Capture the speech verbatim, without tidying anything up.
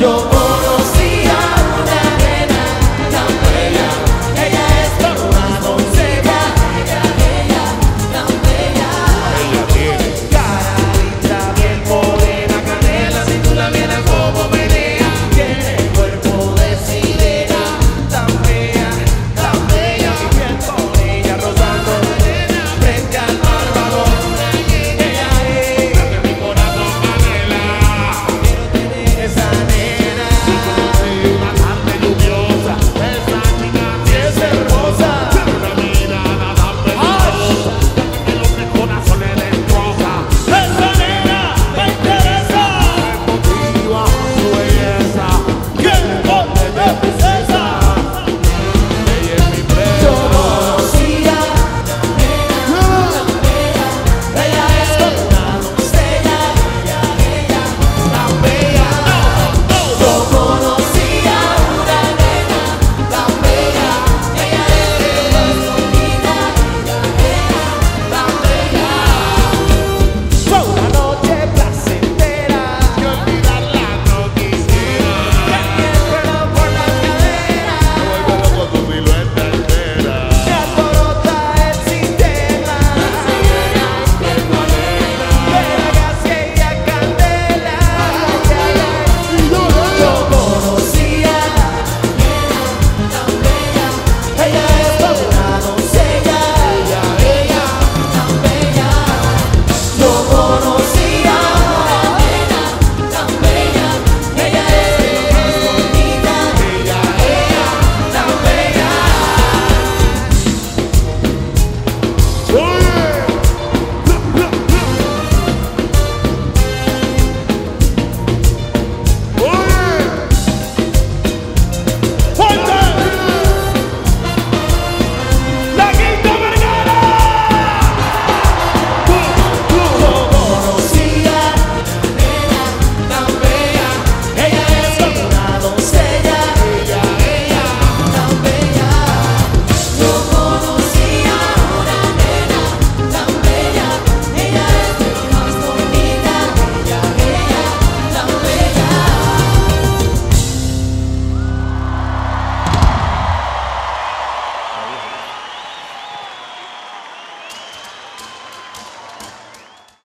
yo.